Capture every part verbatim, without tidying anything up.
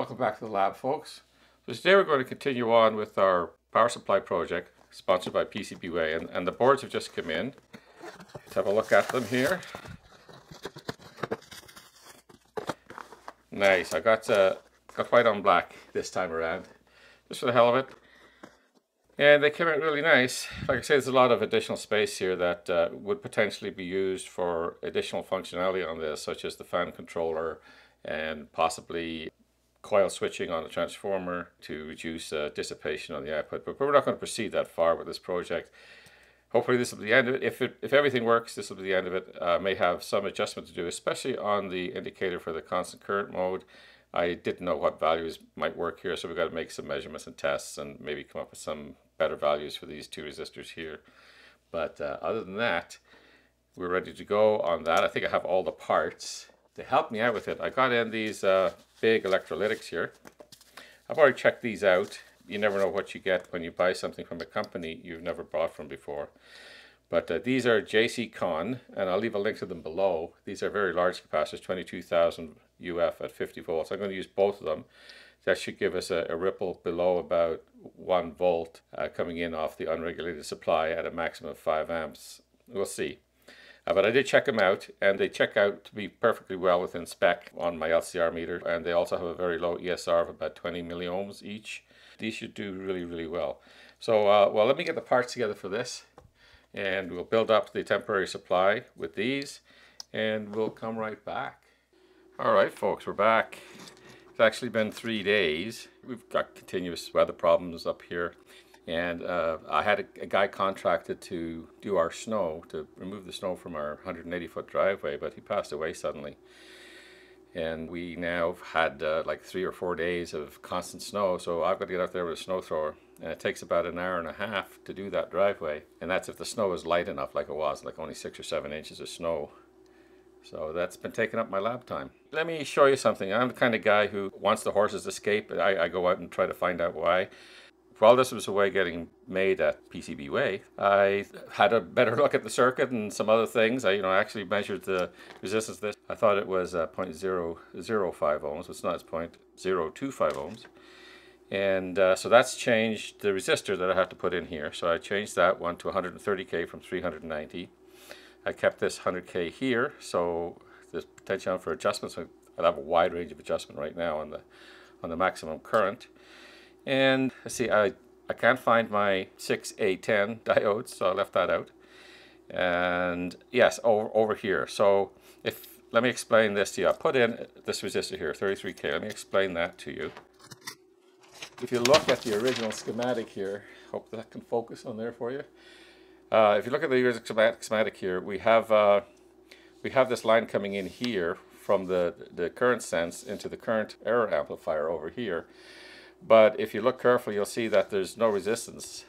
Welcome back to the lab, folks. So today we're going to continue on with our power supply project sponsored by PCBWay, and, and the boards have just come in. Let's have a look at them here. Nice, I got, uh, got white on black this time around, just for the hell of it. And they came out really nice. Like I say, there's a lot of additional space here that uh, would potentially be used for additional functionality on this, such as the fan controller and possibly coil switching on a transformer to reduce uh, dissipation on the output, but we're not going to proceed that far with this project. Hopefully this will be the end of it. If, it, if everything works, this will be the end of it. I uh, may have some adjustment to do, especially on the indicator for the constant current mode. I didn't know what values might work here, so we've got to make some measurements and tests and maybe come up with some better values for these two resistors here. But uh, other than that, we're ready to go on that. I think I have all the parts. To help me out with it, I got in these uh, big electrolytics here. I've already checked these out. You never know what you get when you buy something from a company you've never bought from before. But uh, these are J C Con, and I'll leave a link to them below. These are very large capacitors, twenty-two thousand U F at fifty volts. I'm going to use both of them. That should give us a, a ripple below about one volt uh, coming in off the unregulated supply at a maximum of five amps. We'll see. Uh, but I did check them out, and they check out to be perfectly well within spec on my L C R meter, and they also have a very low E S R of about twenty milliohms each. These should do really, really well. So, uh, well, let me get the parts together for this, and we'll build up the temporary supply with these, and we'll come right back. All right, folks, we're back. It's actually been three days. We've got continuous weather problems up here. And uh, I had a, a guy contracted to do our snow, to remove the snow from our one hundred eighty foot driveway, but he passed away suddenly. And we now had uh, like three or four days of constant snow, so I've got to get out there with a snow thrower. And it takes about an hour and a half to do that driveway. And that's if the snow is light enough, like it was, like only six or seven inches of snow. So that's been taking up my lab time. Let me show you something. I'm the kind of guy who wants the horses to escape. I, I go out and try to find out why. While this was away getting made at PCBWay, I had a better look at the circuit and some other things. I, you know, I actually measured the resistance of this. I thought it was uh, zero point zero zero five ohms. It's not, it's zero point zero two five ohms. And uh, so that's changed the resistor that I have to put in here. So I changed that one to one hundred thirty K from three hundred ninety. I kept this one hundred K here, so there's potential for adjustments. So I'll have a wide range of adjustment right now on the on the maximum current. And let's see, I, I can't find my six A ten diodes, so I left that out. And yes, over, over here. So if, let me explain this to you. I put in this resistor here, thirty-three K. Let me explain that to you. If you look at the original schematic here, hope that can focus on there for you. Uh, if you look at the original schematic here, we have, uh, we have this line coming in here from the, the current sense into the current error amplifier over here. But if you look carefully, you'll see that there's no resistance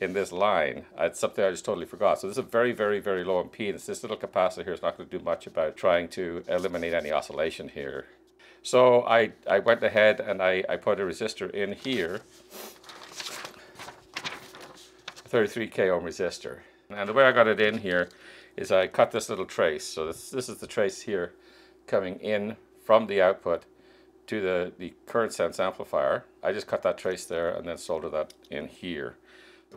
in this line. It's something I just totally forgot. So this is a very, very, very low impedance. This little capacitor here is not going to do much about trying to eliminate any oscillation here. So I, I went ahead and I, I put a resistor in here, a thirty-three K ohm resistor. And the way I got it in here is I cut this little trace. So this, this is the trace here coming in from the output to the, the current sense amplifier. I just cut that trace there and then solder that in here.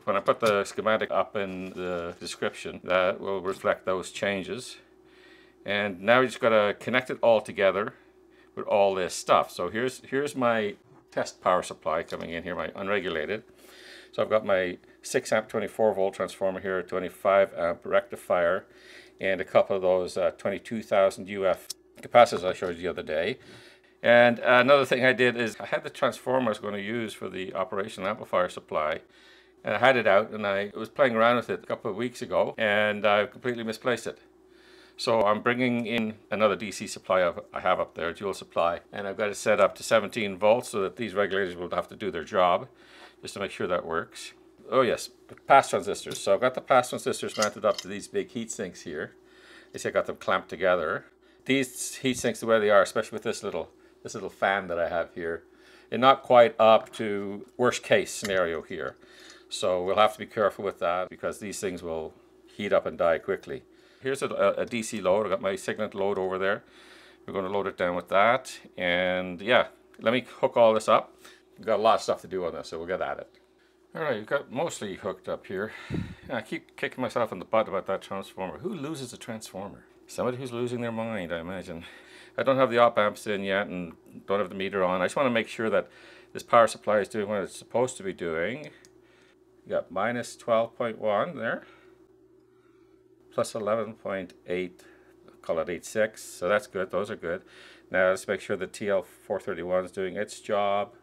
When I put the schematic up in the description, that will reflect those changes. And now we just got to connect it all together with all this stuff. So here's, here's my test power supply coming in here, my unregulated. So I've got my six amp twenty-four volt transformer here, twenty-five amp rectifier, and a couple of those uh, twenty-two thousand U F capacitors I showed you the other day. And another thing I did is I had the transformer I was going to use for the operational amplifier supply, and I had it out and I was playing around with it a couple of weeks ago, and I completely misplaced it. So I'm bringing in another D C supply I have up there, dual supply, and I've got it set up to seventeen volts so that these regulators will have to do their job, just to make sure that works. Oh yes, the pass transistors. So I've got the pass transistors mounted up to these big heat sinks here. You see I got them clamped together. These heat sinks, the way they are, especially with this little this little fan that I have here, and not quite up to worst case scenario here. So we'll have to be careful with that because these things will heat up and die quickly. Here's a, a D C load. I've got my Cygnet load over there. We're going to load it down with that. And yeah, let me hook all this up. We've got a lot of stuff to do on this, so we'll get at it. All right, we've got mostly hooked up here. And I keep kicking myself in the butt about that transformer. Who loses a transformer? Somebody who's losing their mind, I imagine. I don't have the op amps in yet and don't have the meter on. I just want to make sure that this power supply is doing what it's supposed to be doing. You got minus twelve point one there, plus eleven point eight, call it eight point six, so that's good, those are good. Now let's make sure the T L four thirty-one is doing its job,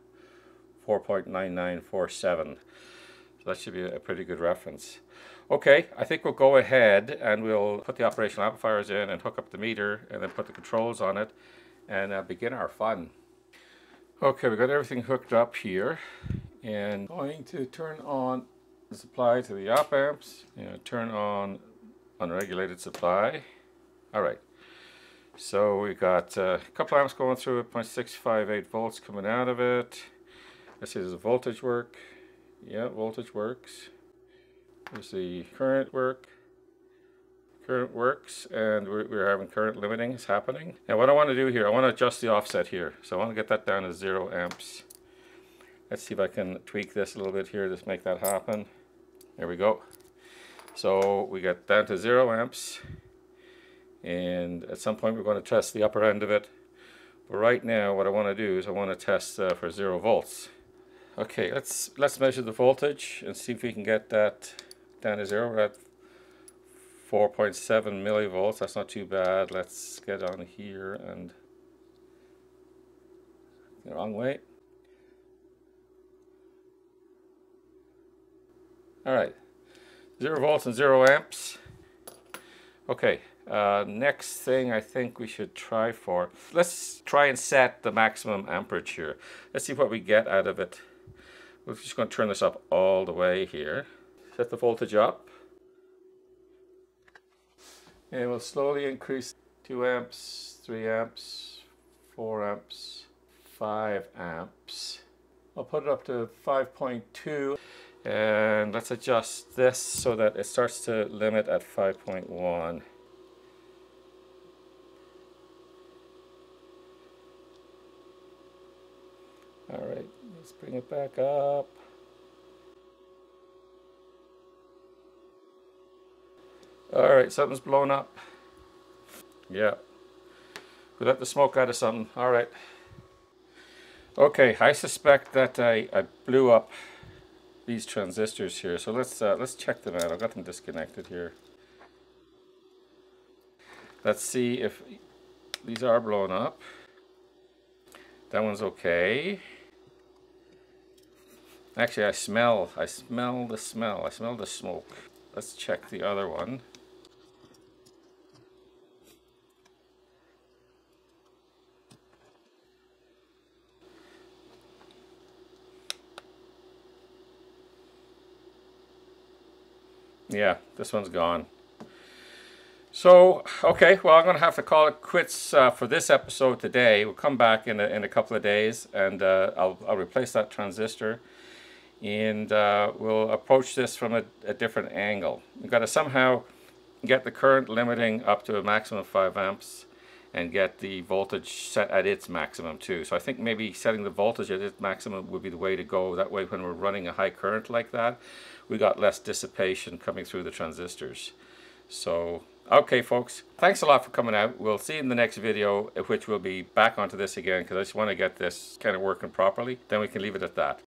four point nine nine four seven. So that should be a pretty good reference. Okay, I think we'll go ahead and we'll put the operational amplifiers in and hook up the meter and then put the controls on it and uh, begin our fun. Okay, we got everything hooked up here and going to turn on the supply to the op amps, you know, turn on unregulated supply. All right, so we got uh, a couple amps going through it, zero point six five eight volts coming out of it. Let's see, does the voltage work? Yeah, voltage works. There's the current work. Current works, and we're, we're having current limiting is happening. Now what I want to do here, I want to adjust the offset here. So I want to get that down to zero amps. Let's see if I can tweak this a little bit here to make that happen. There we go. So we got down to zero amps. And at some point we're going to test the upper end of it. But right now what I want to do is I want to test uh, for zero volts. Okay, let's let's measure the voltage and see if we can get that down to zero. We're at four point seven millivolts. That's not too bad. Let's get on here and the wrong way. All right, zero volts and zero amps. Okay, uh, next thing I think we should try for, let's try and set the maximum amperage here. Let's see what we get out of it. We're just going to turn this up all the way here. Set the voltage up. And we'll slowly increase two amps, three amps, four amps, five amps. I'll put it up to five point two. And let's adjust this so that it starts to limit at five point one. All right, let's bring it back up. All right, something's blown up. Yeah, we let the smoke out of something. All right. Okay, I suspect that I, I blew up these transistors here. So let's uh, let's check them out. I've got them disconnected here. Let's see if these are blown up. That one's okay. Actually, I smell. I smell the smell. I smell the smoke. Let's check the other one. Yeah, this one's gone. So, okay, well, I'm going to have to call it quits uh, for this episode today. We'll come back in a, in a couple of days, and uh, I'll, I'll replace that transistor. And uh, we'll approach this from a, a different angle. We've got to somehow get the current limiting up to a maximum of five amps and get the voltage set at its maximum too. So I think maybe setting the voltage at its maximum would be the way to go. That way when we're running a high current like that, we got less dissipation coming through the transistors. So, okay folks, thanks a lot for coming out. We'll see you in the next video, which we'll be back onto this again because I just want to get this kind of working properly. Then we can leave it at that.